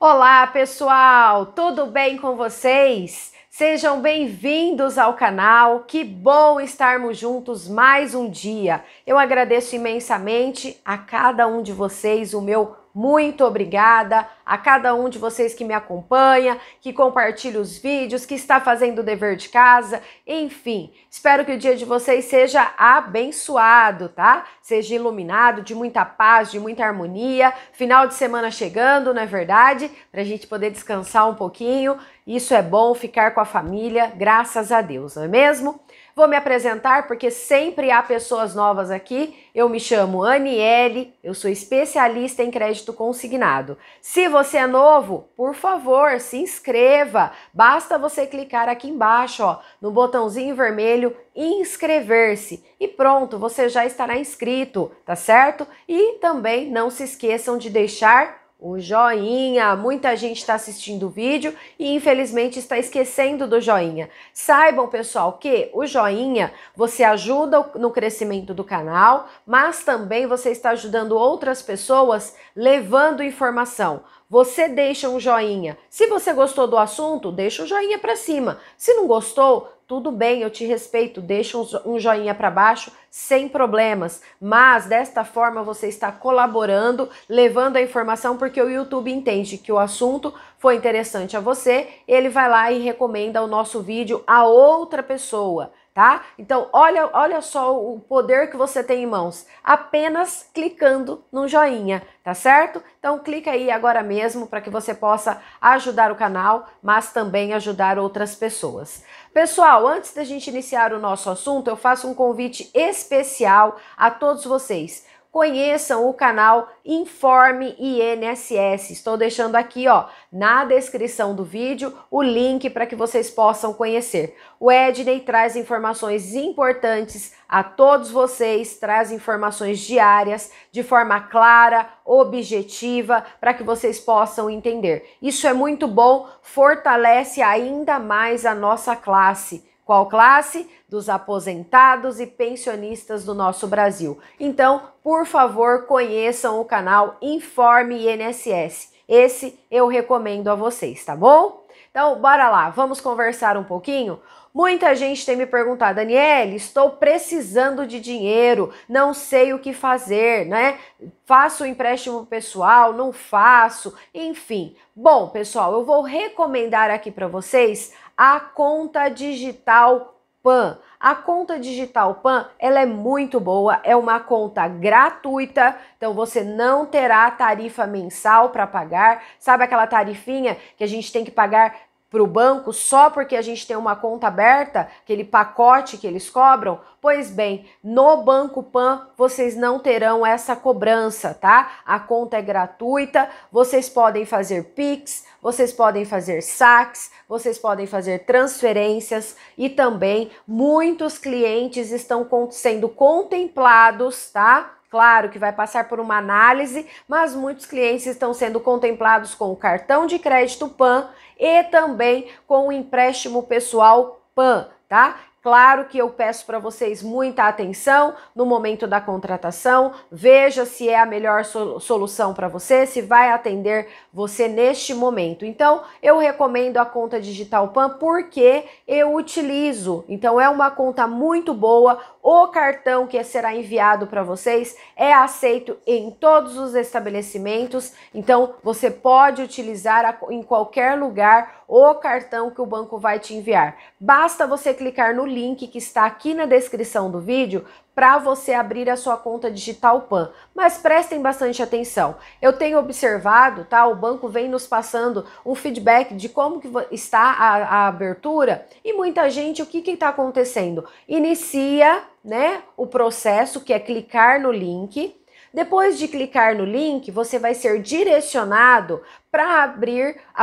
Olá pessoal, tudo bem com vocês? Sejam bem-vindos ao canal, que bom estarmos juntos mais um dia. Eu agradeço imensamente a cada um de vocês, o meu muito obrigada, a cada um de vocês que me acompanha, que compartilha os vídeos, que está fazendo o dever de casa, enfim. Espero que o dia de vocês seja abençoado, tá? Seja iluminado, de muita paz, de muita harmonia. Final de semana chegando, não é verdade? Pra gente poder descansar um pouquinho. Isso é bom, ficar com a família, graças a Deus, não é mesmo? Vou me apresentar porque sempre há pessoas novas aqui. Eu me chamo Aniele, eu sou especialista em crédito consignado. Se você é novo, por favor, se inscreva. Basta você clicar aqui embaixo, ó, no botãozinho vermelho, inscrever-se. E pronto, você já estará inscrito, tá certo? E também não se esqueçam de deixar o joinha. Muita gente está assistindo o vídeo e infelizmente está esquecendo do joinha. Saibam, pessoal, que o joinha você ajuda no crescimento do canal, mas também você está ajudando outras pessoas levando informação. Você deixa um joinha. Se você gostou do assunto, deixa um joinha para cima. Se não gostou, tudo bem, eu te respeito, deixa um joinha para baixo, sem problemas. Mas desta forma você está colaborando, levando a informação, porque o YouTube entende que o assunto foi interessante a você, ele vai lá e recomenda o nosso vídeo a outra pessoa, tá? Então olha só o poder que você tem em mãos, apenas clicando no joinha, tá certo? Então clica aí agora mesmo para que você possa ajudar o canal, mas também ajudar outras pessoas. Pessoal, antes da gente iniciar o nosso assunto, eu faço um convite especial a todos vocês. Conheçam o canal Informe INSS. Estou deixando aqui, ó, na descrição do vídeo o link para que vocês possam conhecer. O Edney traz informações importantes a todos vocês, traz informações diárias de forma clara, objetiva, para que vocês possam entender. Isso é muito bom, fortalece ainda mais a nossa classe. Qual classe? Dos aposentados e pensionistas do nosso Brasil. Então, por favor, conheçam o canal Informe INSS. Esse eu recomendo a vocês, tá bom? Então, bora lá, vamos conversar um pouquinho? Muita gente tem me perguntado, Aniele, estou precisando de dinheiro, não sei o que fazer, né? Faço empréstimo pessoal, não faço, enfim. Bom, pessoal, eu vou recomendar aqui para vocês a conta digital PAN. A conta digital PAN, ela é muito boa, é uma conta gratuita, então você não terá tarifa mensal para pagar. Sabe aquela tarifinha que a gente tem que pagar para o banco só porque a gente tem uma conta aberta, aquele pacote que eles cobram? Pois bem, no Banco PAN vocês não terão essa cobrança, tá? A conta é gratuita, vocês podem fazer Pix, vocês podem fazer saques, vocês podem fazer transferências e também muitos clientes estão sendo contemplados, tá? Claro que vai passar por uma análise, mas muitos clientes estão sendo contemplados com o cartão de crédito PAN e também com o empréstimo pessoal PAN, tá? Claro que eu peço para vocês muita atenção no momento da contratação, veja se é a melhor solução para você, se vai atender você neste momento. Então, eu recomendo a conta digital PAN porque eu utilizo. Então, é uma conta muito boa, o cartão que será enviado para vocês é aceito em todos os estabelecimentos, então você pode utilizar em qualquer lugar o cartão que o banco vai te enviar. Basta você clicar no link que está aqui na descrição do vídeo para você abrir a sua conta digital PAN. Mas prestem bastante atenção. Eu tenho observado, tá? O banco vem nos passando um feedback de como que está a abertura e muita gente, o que está acontecendo? Inicia, né, o processo que é clicar no link. Depois de clicar no link, você vai ser direcionado para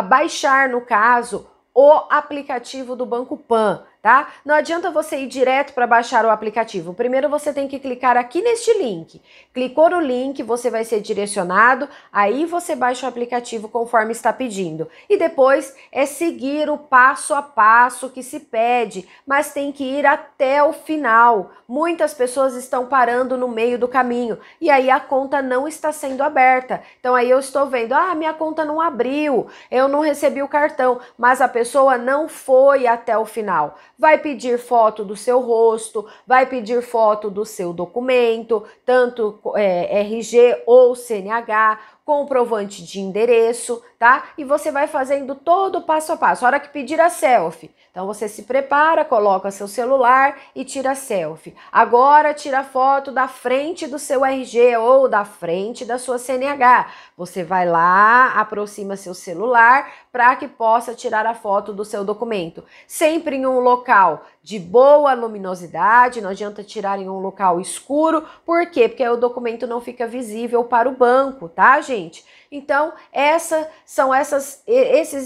baixar, no caso, o aplicativo do Banco PAN. tá? Não adianta você ir direto para baixar o aplicativo. Primeiro você tem que clicar aqui neste link. Clicou no link, você vai ser direcionado, aí você baixa o aplicativo conforme está pedindo. E depois é seguir o passo a passo que se pede, mas tem que ir até o final. Muitas pessoas estão parando no meio do caminho e aí a conta não está sendo aberta. Então aí eu estou vendo, ah, minha conta não abriu, eu não recebi o cartão, mas a pessoa não foi até o final. Vai pedir foto do seu rosto, vai pedir foto do seu documento, tanto RG ou CNH, comprovante de endereço, tá? E você vai fazendo todo o passo a passo. A hora que pedir a selfie, então você se prepara, coloca seu celular e tira a selfie. Agora tira a foto da frente do seu RG ou da frente da sua CNH. Você vai lá, aproxima seu celular para que possa tirar a foto do seu documento. Sempre em um local de boa luminosidade, não adianta tirar em um local escuro. Por quê? Porque aí o documento não fica visível para o banco, tá, gente? Então, esses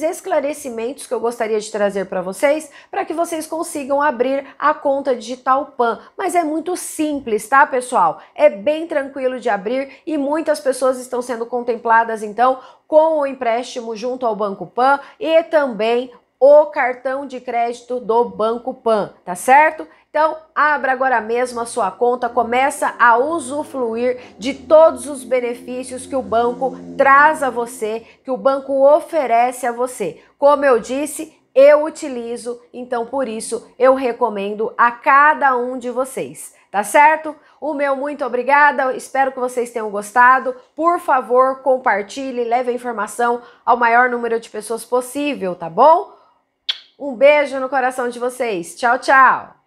esclarecimentos que eu gostaria de trazer para vocês, para que vocês consigam abrir a conta digital PAN. Mas é muito simples, tá, pessoal? É bem tranquilo de abrir e muitas pessoas estão sendo contempladas, então, com o empréstimo junto ao Banco PAN e também o cartão de crédito do Banco PAN, tá certo? Então, abra agora mesmo a sua conta, começa a usufruir de todos os benefícios que o banco traz a você, que o banco oferece a você. Como eu disse, eu utilizo, então por isso eu recomendo a cada um de vocês, tá certo? O meu muito obrigada, espero que vocês tenham gostado. Por favor, compartilhe, leve a informação ao maior número de pessoas possível, tá bom? Um beijo no coração de vocês, tchau, tchau!